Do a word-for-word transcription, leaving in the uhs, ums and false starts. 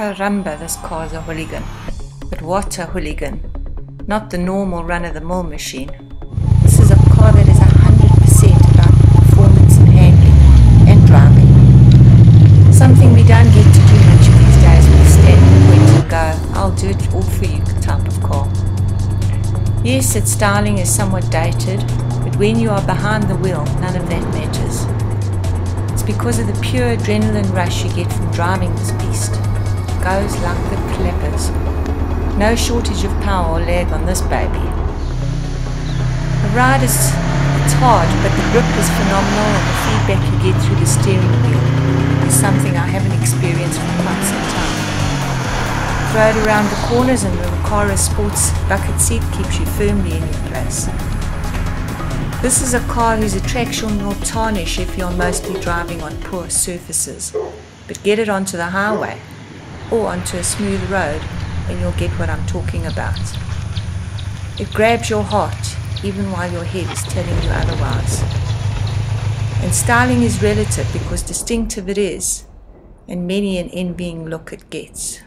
caramba, this car's a hooligan. But what a hooligan. Not the normal run-of-the-mill machine. This is a car that is one hundred percent about performance and handling and driving. Something we don't get to do much of these days with standard point and go, I'll do it all for you type of car. Yes, its styling is somewhat dated, but when you are behind the wheel, none of that matters. It's because of the pure adrenaline rush you get from driving this beast. It goes like the clappers. No shortage of power or lag on this baby. The ride is it's hard, but the grip is phenomenal, and the feedback you get through the steering wheel is something I haven't experienced for quite some time. Ride around the corners and the Subaru Sports bucket seat keeps you firmly in your place. This is a car whose attraction will tarnish if you're mostly driving on poor surfaces, but get it onto the highway or onto a smooth road and you'll get what I'm talking about. It grabs your heart even while your head is telling you otherwise. And styling is relative because distinctive it is, and many an envying look it gets.